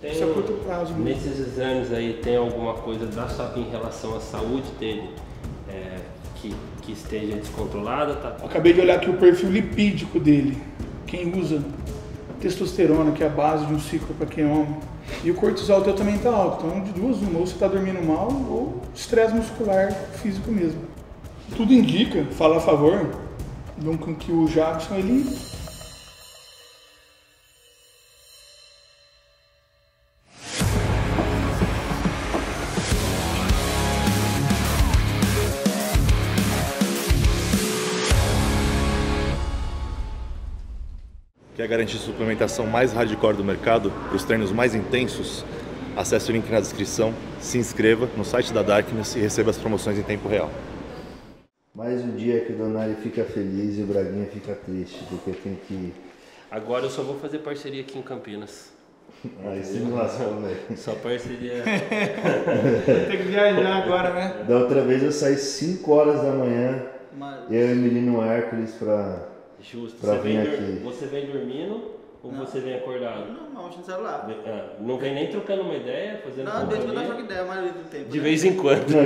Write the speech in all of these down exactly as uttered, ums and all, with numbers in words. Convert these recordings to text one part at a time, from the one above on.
Tem, isso é curto prazo. Mesmo. Nesses exames aí, tem alguma coisa da sua, em relação à saúde dele é, que, que esteja descontrolada? Tá? Acabei de olhar aqui o perfil lipídico dele. Quem usa testosterona, que é a base de um ciclo para quem é homem. E o cortisol teu também está alto. Então, de duas, uma, ou você está dormindo mal ou estresse muscular físico mesmo. Tudo indica, fala a favor, com que o Jackson, ele... Quer garantir a suplementação mais hardcore do mercado para os treinos mais intensos? Acesse o link na descrição, se inscreva no site da Darkness e receba as promoções em tempo real. Mais um dia que o Donari fica feliz e o Braguinha fica triste, porque tem que ir. Agora eu só vou fazer parceria aqui em Campinas. Aí se me lascou, velho. Só parceria. Tem que viajar agora, né? Da outra vez eu saí cinco horas da manhã, mas... eu e o menino Hércules pra, Justo. pra você vir vem aqui. Dur... Você vem dormindo ou não. Você vem acordado? Não, não, no celular. Ah, não vem nem trocando uma ideia, fazendo Não, de vez em quando eu jogo ideia, a maioria do tempo. De né? vez em quando. Não,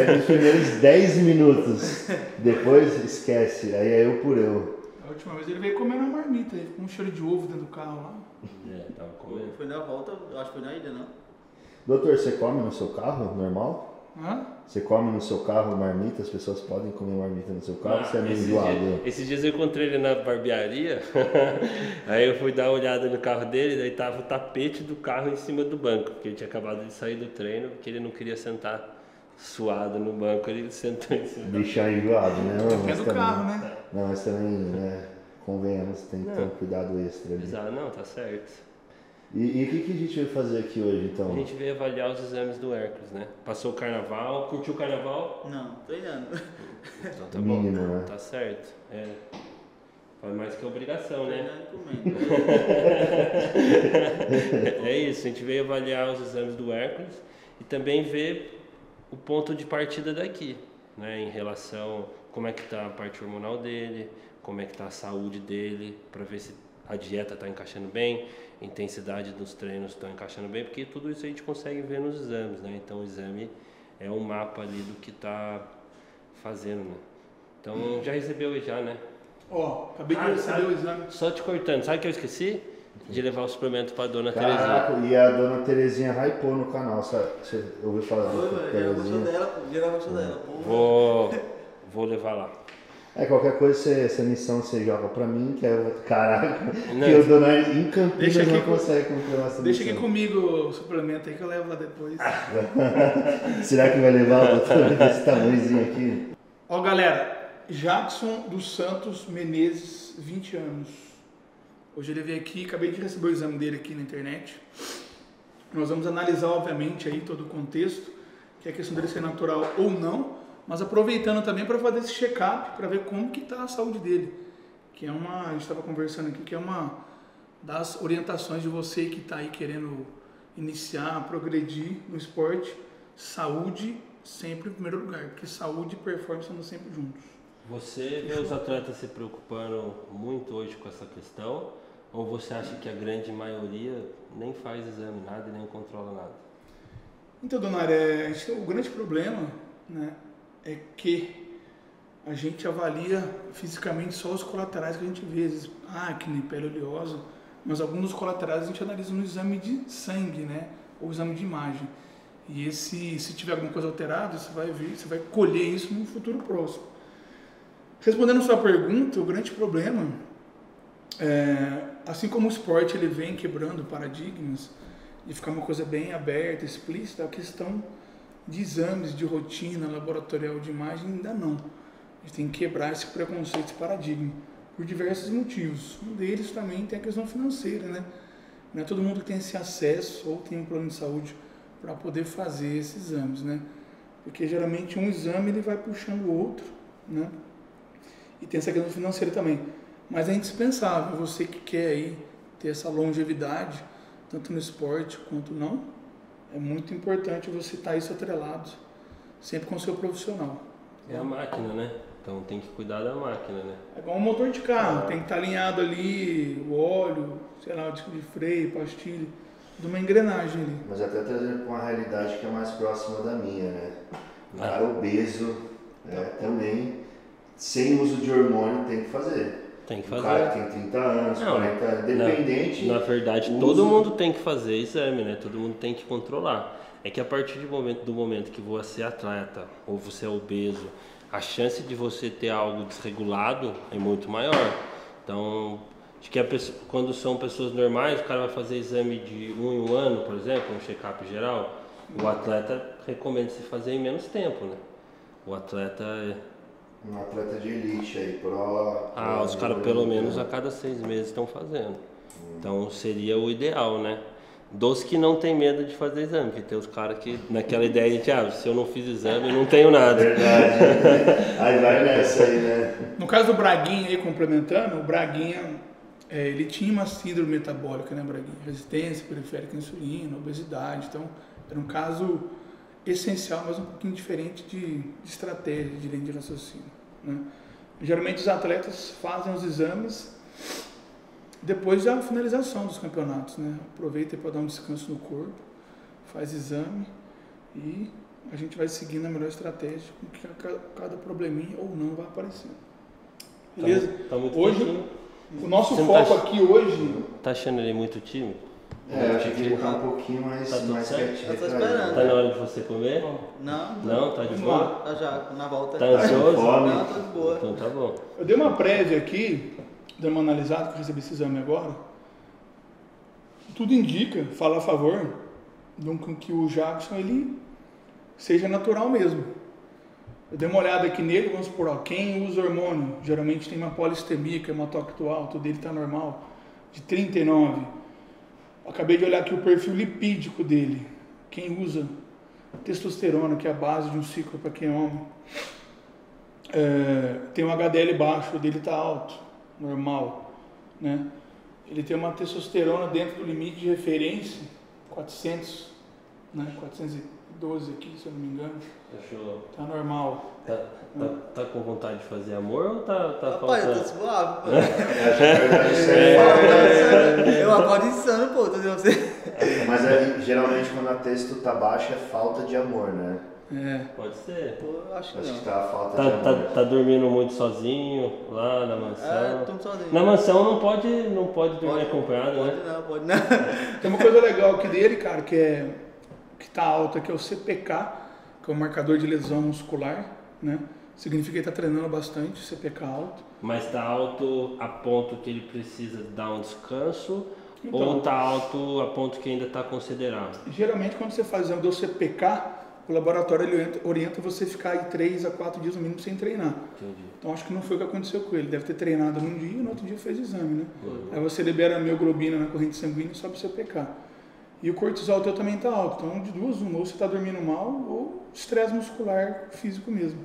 é nos primeiros dez minutos. Depois esquece, aí é eu por eu. A última vez ele veio comendo uma marmita, ele ficou um cheiro de ovo dentro do carro lá. É, tava comendo. Foi na volta, eu acho que foi na ilha, não. Doutor, você come no seu carro, normal? Hã? Você come no seu carro marmita, as pessoas podem comer marmita no seu carro, ah, você é meio enjoado. Dia, esses dias eu encontrei ele na barbearia, aí eu fui dar uma olhada no carro dele, daí tava o tapete do carro em cima do banco, porque ele tinha acabado de sair do treino, porque ele não queria sentar suado no banco, ele sentou em cima do banco. Bicho é enjoado, né? Não, mas também, carro, né? Não, mas também, né, convenhamos, tem que ter um cuidado extra. Exato, não, tá certo. E o que, que a gente veio fazer aqui hoje, então? A gente veio avaliar os exames do Hércules, né? Passou o carnaval, curtiu o carnaval? Não, tô olhando. Então tá bom, Mínimo, né? Tá certo. É. Faz mais que obrigação, né? É isso, a gente veio avaliar os exames do Hércules e também ver o ponto de partida daqui, né? Em relação a como é que tá a parte hormonal dele, como é que tá a saúde dele, pra ver se a dieta está encaixando bem, a intensidade dos treinos estão encaixando bem, porque tudo isso a gente consegue ver nos exames, né? Então o exame é um mapa ali do que está fazendo, né? Então hum. já recebeu já, né? Ó, oh, acabei de ah, receber sabe, o exame. Só te cortando, sabe o que eu esqueci? De levar o suplemento para a dona Caraca, Terezinha. E a dona Terezinha hypou no canal, sabe? Você ouviu falar da Terezinha? Dela, dela. Vou, vou levar lá. É, qualquer coisa, você, essa missão você joga pra mim, que é, caraca, não, que o Donari em Campinas não consegue comprar essa missão. Deixa aqui comigo o suplemento aí que eu levo lá depois. Será que vai levar o doutor desse tamanhozinho aqui? Ó, galera, Jackson dos Santos Menezes, vinte anos. Hoje ele veio aqui, acabei de receber o exame dele aqui na internet. Nós vamos analisar, obviamente, aí todo o contexto, que é a questão dele ser natural ou não. Mas aproveitando também para fazer esse check-up, para ver como que está a saúde dele. Que é uma, a gente estava conversando aqui, que é uma das orientações de você que está aí querendo iniciar, progredir no esporte. Saúde sempre em primeiro lugar, porque saúde e performance andam sempre juntos. Você vê os atletas se preocupando muito hoje com essa questão? Ou você acha que a grande maioria nem faz exame, nada e nem controla nada? Então, Donari, é, esse é o grande problema, né? É que a gente avalia fisicamente só os colaterais que a gente vê, às vezes acne, pele oleosa, mas alguns dos colaterais a gente analisa no exame de sangue, né? Ou exame de imagem. E esse, se tiver alguma coisa alterada, você vai ver, você vai colher isso no futuro próximo. Respondendo a sua pergunta, o grande problema, é, assim como o esporte ele vem quebrando paradigmas e ficar uma coisa bem aberta, explícita, a questão de exames, de rotina, laboratorial de imagem, ainda não. A gente tem que quebrar esse preconceito, esse paradigma, por diversos motivos. Um deles também tem a questão financeira, né? Não é todo mundo que tem esse acesso ou tem um plano de saúde para poder fazer esses exames, né? Porque geralmente um exame ele vai puxando o outro, né? E tem essa questão financeira também. Mas é indispensável, você que quer aí ter essa longevidade, tanto no esporte quanto não, é muito importante você estar isso atrelado, sempre com o seu profissional. É a máquina, né? Então tem que cuidar da máquina, né? É igual um motor de carro, ah. tem que estar alinhado ali, o óleo, sei lá, o disco de freio, pastilha. de uma engrenagem ali. Mas até trazer com a realidade que é mais próxima da minha, né? Um ah. cara obeso é, também, sem uso de hormônio, tem que fazer. Tem que fazer. O cara que tem trinta anos, não, quarenta anos, dependente. Na, na verdade, uso... todo mundo tem que fazer exame, né? Todo mundo tem que controlar. É que a partir do momento, do momento que você é atleta ou você é obeso, a chance de você ter algo desregulado é muito maior. Então, acho que a pessoa, quando são pessoas normais, o cara vai fazer exame de um em um ano, por exemplo, um check-up geral, o atleta recomenda-se fazer em menos tempo, né? O atleta... é... Um atleta de elite aí, pro... Ah, os caras pelo menos a cada seis meses estão fazendo. Hum. Então seria o ideal, né? Dos que não tem medo de fazer exame, porque tem os caras que naquela ideia de, ah, se eu não fiz exame, eu não tenho nada. Verdade. Aí vai nessa aí, né? No caso do Braguinha aí, complementando, o Braguinha, é, ele tinha uma síndrome metabólica, né, Braguinha? Resistência periférica à insulina, obesidade, então era um caso... essencial, mas um pouquinho diferente de, de estratégia, de linha de raciocínio, né? Geralmente os atletas fazem os exames depois da finalização dos campeonatos, né? Aproveita para dar um descanso no corpo, faz exame e a gente vai seguindo a melhor estratégia com que cada probleminha ou não vai aparecendo. Beleza? Tá muito hoje, tímido. O nosso Você foco tá aqui hoje... Tá achando ele muito tímido? É, eu acho que ele tá um pouquinho mais, tá mais quietinho. Eu tô esperando. Tá na hora de você comer? Não. Não? Tá de boa? Tá já, na volta. Tá ansioso? Não, tô de boa. Então tá bom. Eu dei uma prévia aqui, dei uma analisada, que eu recebi esse exame agora. Tudo indica, fala a favor, que o Jackson, ele seja natural mesmo. Eu dei uma olhada aqui nele, vamos supor, ó, quem usa hormônio, geralmente tem uma polistemia, que é uma hematócrito alto, o dele tá normal, de trinta e nove. Acabei de olhar aqui o perfil lipídico dele. Quem usa testosterona, que é a base de um ciclo para quem é homem. É, tem um H D L baixo, o dele está alto, normal, né? Ele tem uma testosterona dentro do limite de referência, quatrocentos, né? quatrocentos e doze aqui, se eu não me engano. Achou. Tá normal. Tá, tá, tá com vontade de fazer amor ou tá, tá faltando? Rapaz, eu tô suave, pô. É, eu acordo insano, pô. Tô dizendo você. Mas é, geralmente quando a texto tá baixa é falta de amor, né? É. Pode ser. Pô, acho que acho não. que tá falta tá, de amor. Tá, tá dormindo muito sozinho lá na mansão? É, eu tô sozinho. Na mansão não pode, não pode dormir pode, acompanhado, pode, né? Pode não, pode não. Tem uma coisa legal aqui dele, cara, que é... que está alta, que é o C P K, que é o marcador de lesão muscular, né? Significa que ele está treinando bastante, C P K alto. Mas está alto a ponto que ele precisa dar um descanso, então, ou está alto a ponto que ainda está considerado? Geralmente quando você faz o exame do C P K, o laboratório ele orienta você a ficar aí três a quatro dias no mínimo sem treinar. Entendi. Então acho que não foi o que aconteceu com ele, deve ter treinado num dia e no outro dia fez o exame, né? Uhum. Aí você libera a mioglobina na corrente sanguínea e sobe o C P K. E o cortisol teu também está alto, então de duas uma, ou você está dormindo mal, ou estresse muscular físico mesmo,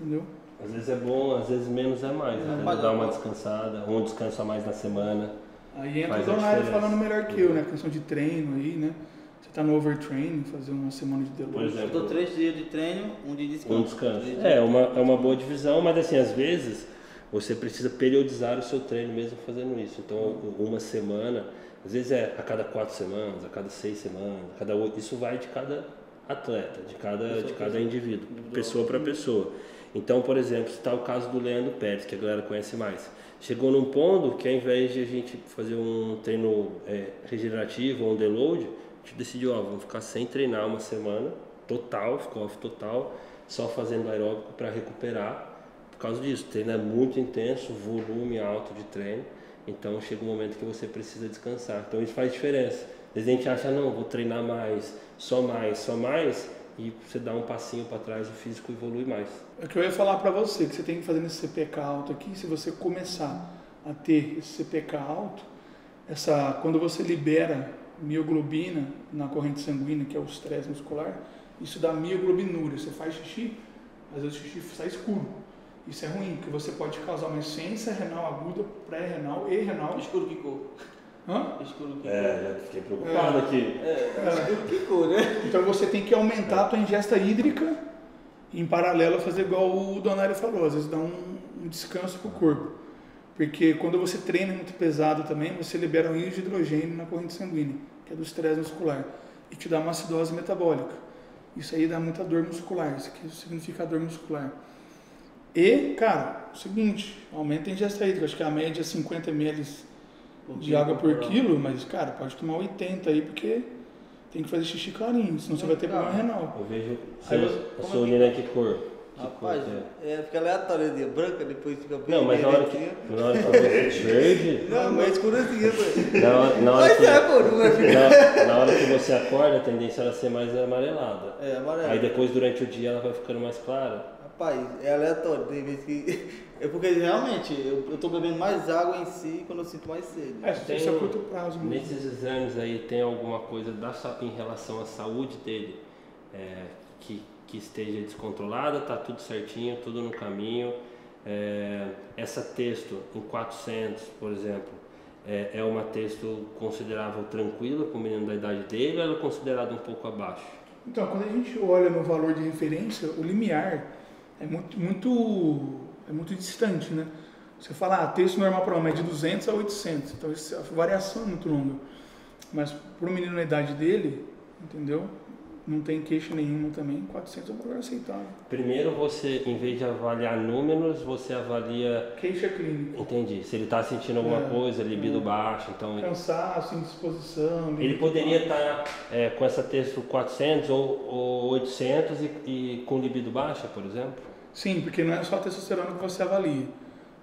entendeu? Às vezes é bom, às vezes menos é mais, é, né? Dá uma descansada, um descansa mais na semana. Aí entra o Donário falando melhor que eu, né? Questão de treino aí, né? Você está no overtraining, fazer uma semana de deload. Eu dou três dias de treino, um dia de descanso. Um descanso. De é, uma, é uma boa divisão, mas assim, às vezes você precisa periodizar o seu treino mesmo fazendo isso, então uma semana... Às vezes é a cada quatro semanas, a cada seis semanas, a cada oito. Isso vai de cada atleta, de cada, de cada indivíduo, pessoa para pessoa. Então, por exemplo, está o caso do Leandro Pérez, que a galera conhece mais. Chegou num ponto que ao invés de a gente fazer um treino é, regenerativo ou um deload, a gente decidiu, ó, vamos ficar sem treinar uma semana, total, ficou off total, só fazendo aeróbico para recuperar. Por causa disso, o treino é muito intenso, volume alto de treino. Então chega um momento que você precisa descansar. Então isso faz diferença. Às vezes a gente acha, não, vou treinar mais, só mais, só mais. E você dá um passinho para trás, o físico evolui mais. É o que eu ia falar para você, que você tem que fazer nesse C P K alto aqui. Se você começar a ter esse C P K alto, essa, quando você libera mioglobina na corrente sanguínea, que é o estresse muscular, isso dá mioglobinúria. Você faz xixi, às vezes o xixi sai escuro. Isso é ruim, porque você pode causar uma insuficiência renal aguda, pré-renal e renal. Escuro que cor. Hã? Escuro que cor. É, já fiquei preocupado é. aqui. É, é. Escuro que cor, né? Então você tem que aumentar é. a tua ingesta hídrica e em paralelo fazer igual o Donário falou, às vezes dá um, um descanso pro corpo. Porque quando você treina muito pesado também, você libera um íon de hidrogênio na corrente sanguínea, que é do estresse muscular, e te dá uma acidose metabólica. Isso aí dá muita dor muscular, isso aqui significa dor muscular. E, cara, é o seguinte, aumenta a ingesta hídrica, acho que a média é cinquenta mililitros de água por quilo, mas, cara, pode tomar oitenta aí, porque tem que fazer xixi clarinho, senão você vai ter problema renal. Eu vejo, a sua urina é que cor? Rapaz, é, fica aleatório, de branca, depois fica bem. Não, mas na hora que verde. Não, mas escurecia. Mas é, pô, não vai ficar. Na hora que você acorda, a tendência é ela ser mais amarelada. É, amarelada. Aí depois, durante o dia, ela vai ficando mais clara. Rapaz, é aleatório, tem vezes que. É porque realmente eu, eu tô bebendo mais água em si quando eu sinto mais sede. É, tem, isso é curto prazo mesmo. Nesses exames aí, tem alguma coisa da, em relação à saúde dele? É, que. que esteja descontrolada, tá tudo certinho, tudo no caminho. É, essa texto em quatrocentos, por exemplo, é, é uma texto considerável tranquila para o menino da idade dele, ou ela é considerada um pouco abaixo? Então, quando a gente olha no valor de referência, o limiar é muito, muito, é muito distante, né? Você fala, ah, texto normal para homem é de duzentos a oitocentos, então isso é uma variação muito longa. Mas para o menino da idade dele, entendeu? Não tem queixa nenhuma também, quatrocentos é um valor aceitável. Primeiro você, em vez de avaliar números, você avalia... Queixa clínica. Entendi, se ele está sentindo alguma é, coisa, libido é. baixa, então... Cansaço, indisposição... Ele poderia estar tá, é, com essa texto quatrocentos ou, ou oitocentos e, e com libido baixa, por exemplo? Sim, porque não é só a testosterona que você avalia.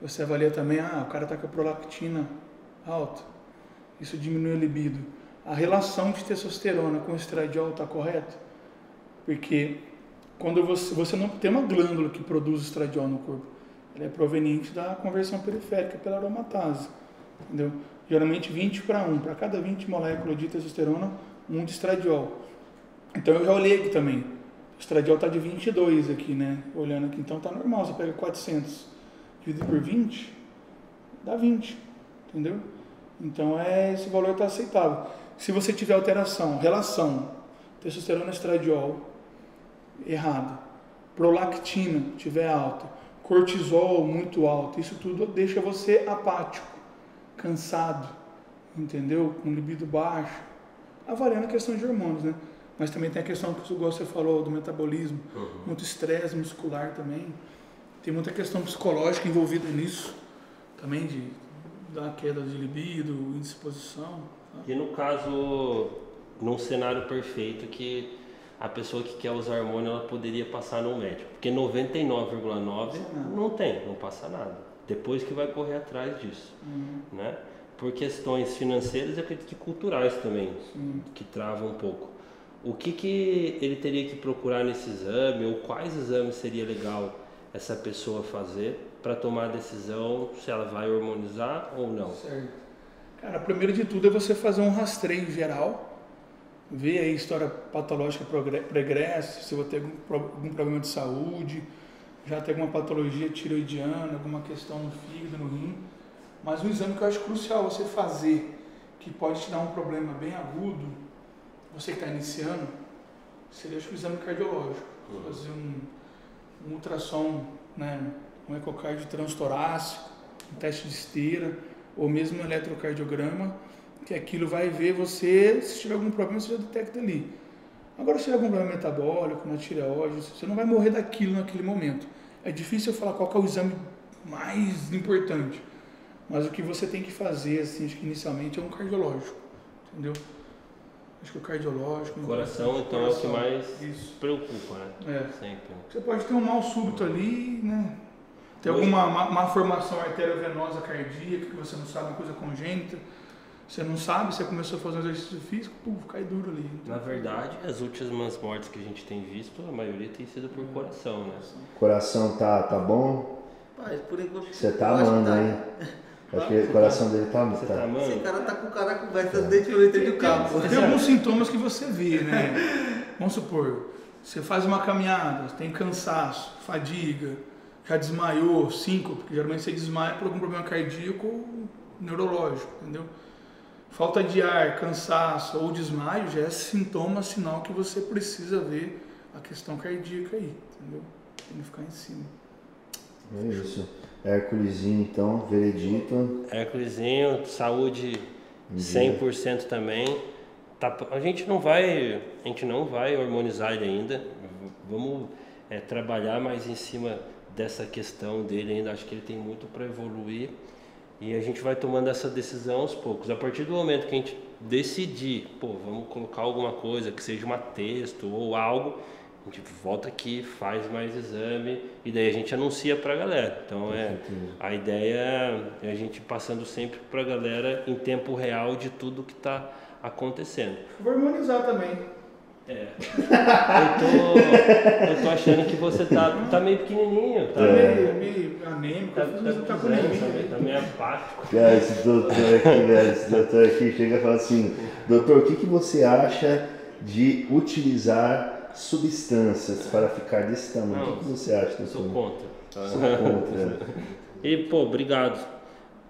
Você avalia também, ah, o cara está com a prolactina alta, isso diminui o libido. A relação de testosterona com estradiol está correta? Porque quando você, você não tem uma glândula que produz estradiol no corpo, ela é proveniente da conversão periférica pela aromatase, entendeu? Geralmente vinte para um, para cada vinte moléculas de testosterona, um de estradiol. Então eu já olhei aqui também, o estradiol está de vinte e dois aqui, né? Olhando aqui, então está normal, você pega quatrocentos dividido por vinte, dá vinte, entendeu? Então é, esse valor está aceitável. Se você tiver alteração, relação, testosterona estradiol errada, prolactina tiver alta, cortisol muito alto, isso tudo deixa você apático, cansado, entendeu? Com libido baixo, avaliando a questão de hormônios, né? Mas também tem a questão que você falou do metabolismo, uhum. muito estresse muscular também, tem muita questão psicológica envolvida nisso, também de da queda de libido, indisposição. E no caso, num cenário perfeito, que a pessoa que quer usar hormônio, ela poderia passar no médico. Porque noventa e nove vírgula nove por cento não tem, não passa nada. Depois que vai correr atrás disso. Uhum. Né? Por questões financeiras e acredito que culturais também, uhum. que travam um pouco. O que, que ele teria que procurar nesse exame, ou quais exames seria legal essa pessoa fazer para tomar a decisão se ela vai hormonizar ou não? Certo. Cara, primeiro de tudo é você fazer um rastreio geral, ver a história patológica pregressa, se você tem algum problema de saúde, já tem alguma patologia tiroidiana, alguma questão no fígado, no rim. Mas um exame que eu acho crucial você fazer, que pode te dar um problema bem agudo, você que está iniciando, seria o exame cardiológico. Uhum. Fazer um, um ultrassom, né, um ecocardio transtorácico, um teste de esteira, ou mesmo um eletrocardiograma, que aquilo vai ver você, se tiver algum problema você já detecta ali. Agora se tiver algum problema metabólico, na tireoide, você não vai morrer daquilo naquele momento. É difícil eu falar qual que é o exame mais importante, mas o que você tem que fazer, assim, acho que inicialmente é um cardiológico, entendeu? Acho que o cardiológico... O coração, então, é o que mais Isso. preocupa, né? É. Sempre. Você pode ter um mal súbito ali, né? Tem alguma má, má formação arteriovenosa cardíaca, que você não sabe, uma coisa congênita, você não sabe, você começou a fazer um exercício físico, pum, cai duro ali. Então. Na verdade, as últimas mortes que a gente tem visto, a maioria tem sido por coração, né? O coração tá, tá bom? Pai, por enquanto... Você tá amando, hein? Acho que o coração tá, dele tá muito. Tá, tá. Esse cara tá com o cara conversa é. desde o leite do carro. Tem alguns sintomas que você vê, né? Vamos supor, você faz uma caminhada, tem cansaço, fadiga... Já desmaiou, síncope, porque geralmente você desmaia por algum problema cardíaco ou neurológico, entendeu? Falta de ar, cansaço ou desmaio já é sintoma, sinal que você precisa ver a questão cardíaca aí, entendeu? Tem que ficar em cima. É isso. Hérculesinho, então, veredito. Hérculesinho, saúde cem por cento também. tá, a gente não vai, a gente não vai hormonizar ele ainda. Vamos é, trabalhar mais em cima dessa questão dele ainda. Acho que ele tem muito para evoluir e a gente vai tomando essa decisão aos poucos. A partir do momento que a gente decidir, pô, vamos colocar alguma coisa que seja uma texto ou algo, a gente volta aqui, faz mais exame e daí a gente anuncia para a galera. Então é, a ideia é a gente passando sempre para a galera em tempo real de tudo que está acontecendo. Vou harmonizar também. É. Eu tô, eu tô achando que você tá, tá meio pequenininho. Tá é. meio, meio anêmico, tá, tá, tá, tá, meio, tá meio apático. Cara, esse doutor aqui, velho, esse doutor aqui chega e fala assim: doutor, o que, que você acha de utilizar substâncias para ficar desse tamanho? Não, o que, que você acha, doutor? Sou contra. Ah. Sou contra. E, pô, obrigado.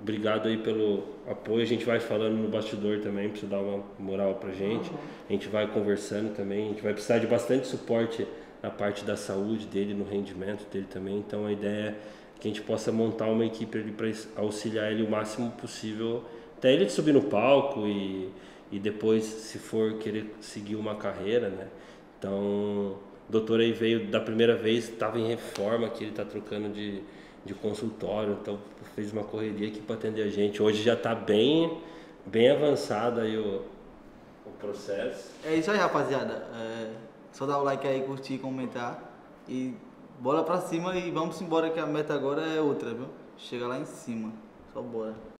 Obrigado aí pelo apoio, a gente vai falando no bastidor também, pra você dar uma moral pra gente. A gente vai conversando também, a gente vai precisar de bastante suporte na parte da saúde dele, no rendimento dele também. Então a ideia é que a gente possa montar uma equipe ali pra auxiliar ele o máximo possível, até ele subir no palco e, e depois, se for querer seguir uma carreira, né? Então, o doutor aí veio da primeira vez, tava em reforma, que ele tá trocando de... de consultório, então fez uma correria aqui para atender a gente. Hoje já está bem, bem avançado aí o, o processo. É isso aí, rapaziada. É, só dá o like aí, curtir, comentar e bola para cima e vamos embora, que a meta agora é outra, viu? Chega lá em cima, só bora.